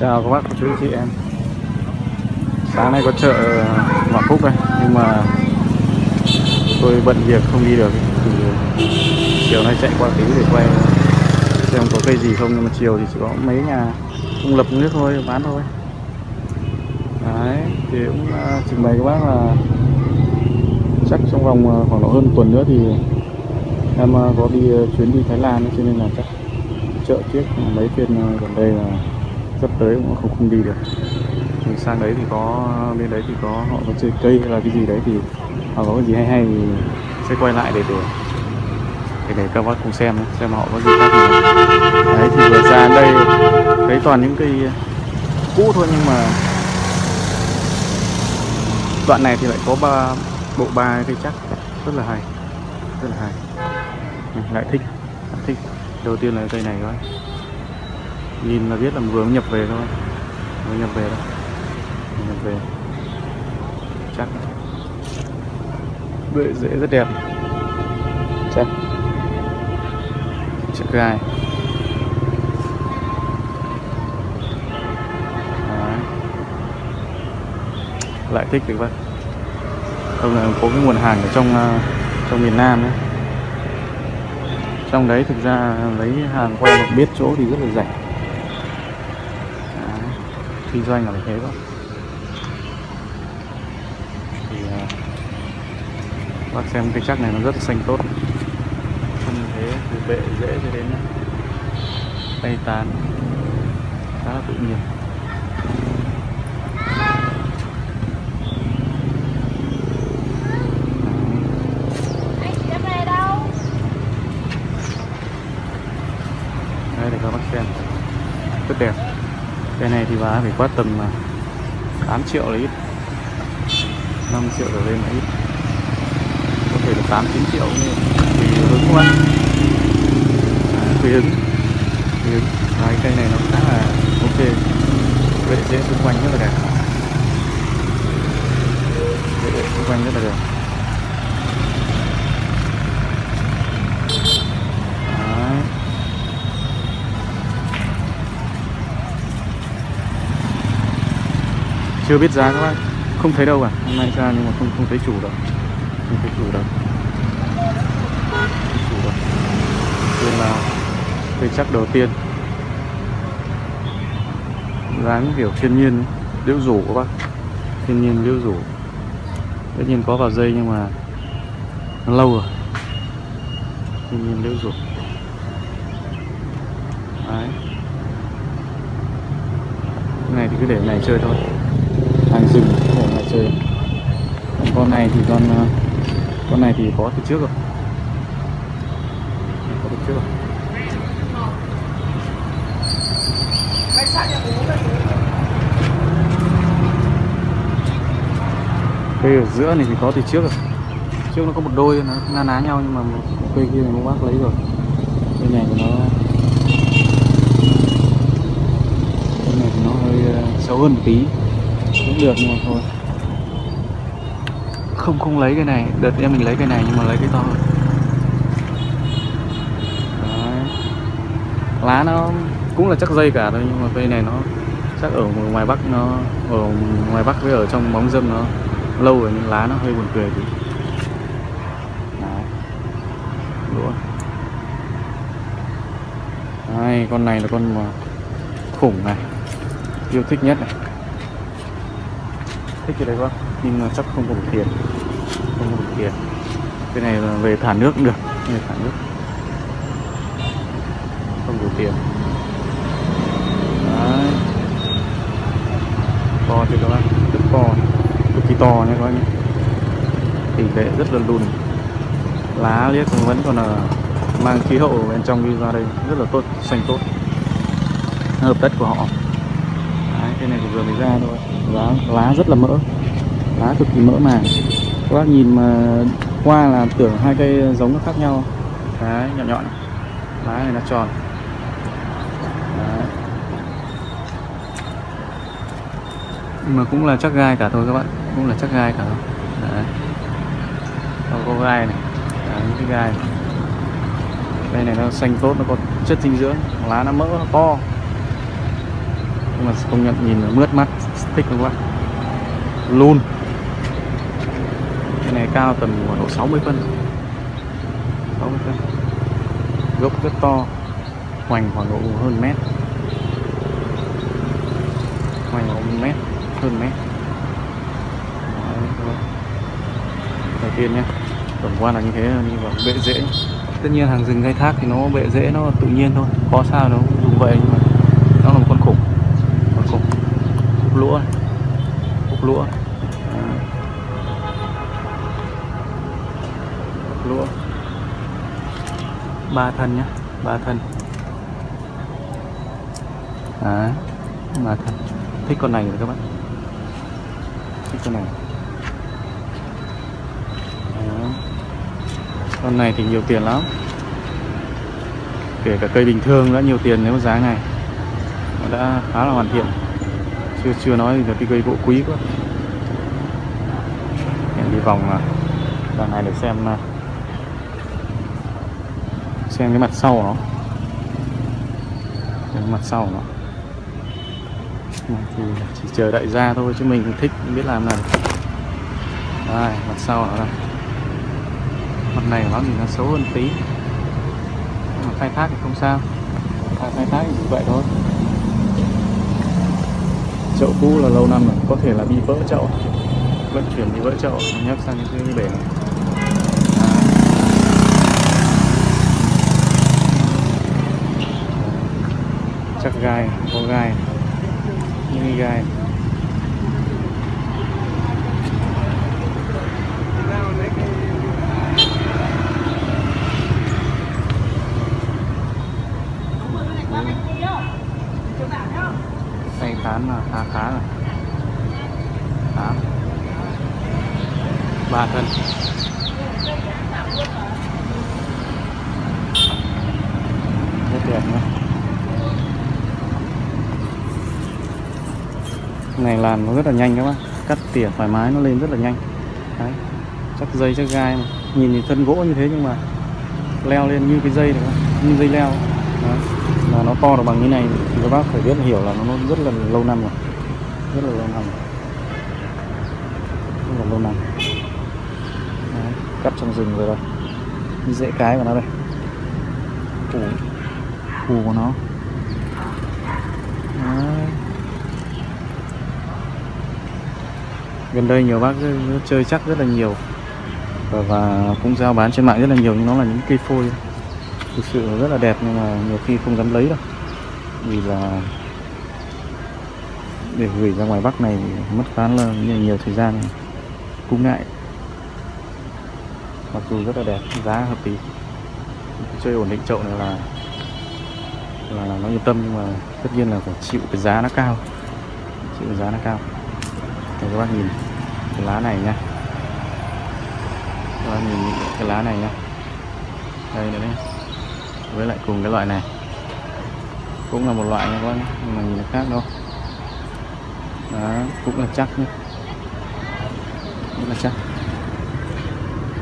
Chào các bác, cô chú, chị em. Sáng nay có chợ Vạn Phúc đây, nhưng mà tôi bận việc không đi được. Thì chiều nay chạy qua tí để quay xem có cây gì không, nhưng mà chiều thì chỉ có mấy nhà không lập nước thôi, bán thôi. Đấy, thì cũng trình bày các bác là chắc trong vòng khoảng độ hơn tuần nữa thì em có đi chuyến đi Thái Lan, cho nên là chắc chợ trước mấy phiên gần đây là sắp tới cũng không đi được. Thì sang đấy thì có, bên đấy thì có, họ có chơi cây hay là cái gì đấy, thì họ có cái gì hay hay thì sẽ quay lại để các bác cùng xem họ có gì khác nữa. Đấy, thì vừa ra đây thấy toàn những cây cũ thôi, nhưng mà đoạn này thì lại có ba cây chắc rất là hay. Mình lại thích. Đầu tiên là cây này thôi, nhìn là biết là vừa nhập về thôi, vừa nhập về chắc dễ rất đẹp, chắc gai. Đấy, lại thích được vậy. Không là có cái nguồn hàng ở trong miền Nam đấy, trong đấy thực ra lấy hàng qua mà biết chỗ thì rất là rẻ. Đấy, kinh doanh là phải thế thôi. Thì bác xem cái chắc này nó rất là xanh tốt, thân thế từ bệ rễ cho đến tay tán khá là tự nhiên. Đây để các bác xem, rất đẹp. Cái này thì giá phải quá tầm 8 triệu là ít, 5 triệu trở lên là ít, có thể là 8-9 triệu tùy hứng luôn. Tùy hứng. Đấy, cây này nó khá là ok, vệ sinh xung quanh rất là đẹp, chưa biết giá các bác, không thấy đâu cả. Hôm nay ra nhưng mà không thấy chủ đâu, nên là cây chắc đầu tiên dáng kiểu thiên nhiên liễu rủ các bác, tất nhiên có vào dây nhưng mà nó lâu rồi. Thiên nhiên liễu rủ đấy, cái này thì cứ để này chơi thôi, hàng rừng để ngoài chơi. Con này thì con này thì có từ trước rồi, cây ở giữa này thì có từ trước rồi. Trước nó có một đôi nó ná nhau, nhưng mà cây kia này bác lấy rồi. Cây này thì nó hơi xấu hơn một tí cũng được, nhưng mà thôi không lấy cái này. Đợt em mình lấy cái này nhưng mà lấy cái to hơn. Đấy, lá nó cũng là chắc dây cả thôi, nhưng mà cây này nó chắc ở ngoài Bắc, với ở trong bóng râm nó lâu rồi nên lá nó hơi buồn cười thì đũa. Đấy, con này là con mà khủng này, yêu thích nhất này, thích cái đấy quá, nhưng mà chắc không có đủ tiền, cái này là về thả nước cũng được, không đủ tiền. Đấy, to thì các bác, rất to, cực kỳ to nhé các bác nhé, tỷ lệ rất là lùn, lá liếc cũng vẫn còn là mang khí hậu bên trong đi ra đây rất là tốt, xanh tốt, hợp đất của họ. Cái này thì vừa mới ra thôi, lá rất là mỡ, lá cực kỳ mỡ màng. Các bác nhìn mà qua là tưởng hai cây giống nó khác nhau. Đấy, nhọn, lá này nó tròn. Đấy, mà cũng là chắc gai cả thôi các bạn, Đấy, có gai này, những cái gai này. Đây này nó xanh tốt, nó có chất dinh dưỡng, lá nó mỡ, nó to. nhưng mà công nhận nhìn là mướt mắt thích các bạn. Lun cái này cao tầm khoảng độ 60 phân, gốc rất to, hoành khoảng độ hơn mét, hoành hơn mét. Đầu tiên nhé, tổng quan là như thế, đi vào bệ rễ. Tất nhiên hàng rừng khai thác thì nó bệ rễ nó tự nhiên thôi, có sao đâu, dùng vậy nhưng mà nó là một con khủng, ốc lũa. Lũa 3 thân nhá, 3 thân. Đấy, 3 thân. Thích con này rồi các bạn, thích con này. Đấy. Con này thì nhiều tiền lắm, kể cả cây bình thường đã nhiều tiền. Nếu giá này nó đã khá là hoàn thiện, chưa nói là cái cây gỗ quý quá. Em đi vòng đằng này để xem cái mặt sau của nó, thì chỉ chờ đại gia thôi chứ mình thích biết làm nào. Đây, mặt sau nó đây, mặt này nó thì nó xấu hơn tí nhưng mà khai thác thì không sao, khai thác thì vậy thôi. Chậu cũ là lâu năm rồi, có thể là bị vỡ chậu, vận chuyển bị vỡ chậu nhấc sang cái bể này. Chắc gai, có gai, mini gai. Tay tán là khá rồi. 3 thân. Rất đẹp nhé. Này làm nó rất là nhanh các bạn, cắt tỉa thoải mái, nó lên rất là nhanh. Đấy, chắc dây chắc gai mà. Nhìn thì thân gỗ như thế nhưng mà leo lên như cái dây này, như dây leo. Đấy, mà nó to được bằng như này thì các bác phải biết hiểu là nó rất là lâu năm rồi, Đấy, cắt trong rừng rồi. Dễ cái của nó đây, củ của nó. Đấy. Gần đây nhiều bác chơi chắc rất là nhiều và cũng giao bán trên mạng rất là nhiều, nhưng nó là những cây phôi thực sự rất là đẹp nhưng mà nhiều khi không dám lấy đâu, vì là để gửi ra ngoài Bắc này mất khá là nhiều thời gian, cũng ngại. Mặc dù rất là đẹp, giá hợp lý, chơi ổn định chậu này là nó yên tâm, nhưng mà tất nhiên là phải chịu cái giá nó cao, Các bác nhìn cái lá này nha, các bác nhìn cái lá này nha, đây nữa đấy, với lại cùng cái loại này cũng là một loại nha các bác, nhưng mà nhìn nó khác đâu. Đó, cũng là chắc nhé,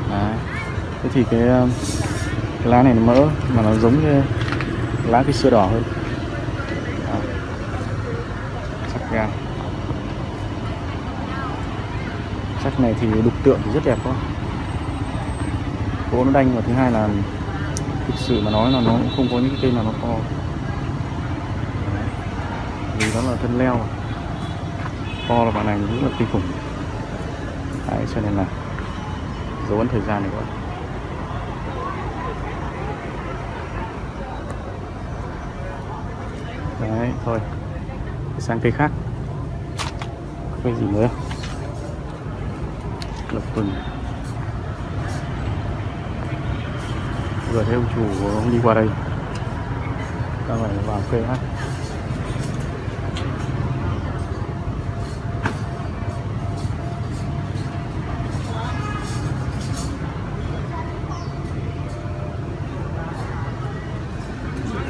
Đấy. Thế thì cái lá này nó mỡ mà nó giống như lá cái sữa đỏ hơn. Đó. Chắc gan. Chắc này thì đục tượng thì rất đẹp quá, gỗ nó đanh, và thứ hai là thực sự mà nói là nó cũng không có những cái cây nào nó to, vì đó là thân leo to là bạn này rất là kinh khủng. Đấy, cho nên là dấu ấn thời gian này quá. Đấy, thôi sang cây khác, cây gì nữa. Lập Vừng vừa theo chủ của ông đi qua đây, ta phải vào cây hát.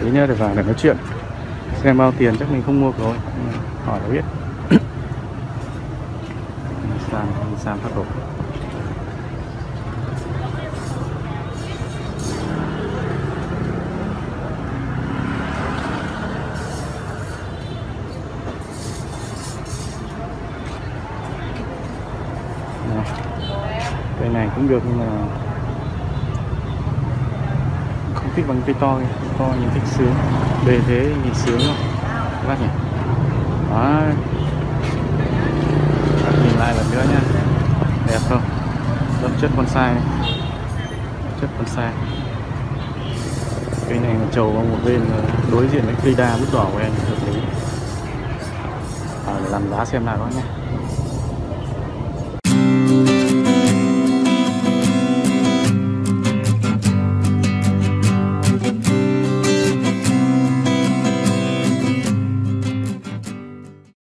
Thế nhá, để vào để nói chuyện xem bao tiền. Chắc mình không mua rồi, hỏi nó biết. Sang phát đồ. Cây này cũng được nhưng mà không thích bằng cây to, cây to nhìn thích sướng, bề thế nhìn sướng không các bác nhỉ. Đó, nhìn lại lần nữa nha, đẹp không, đậm chất bonsai này. Chất bonsai. Cây này mà trầu vào một bên đối diện với cây đa bút đỏ của em hợp lý. Để làm giá xem nào các bác nhé.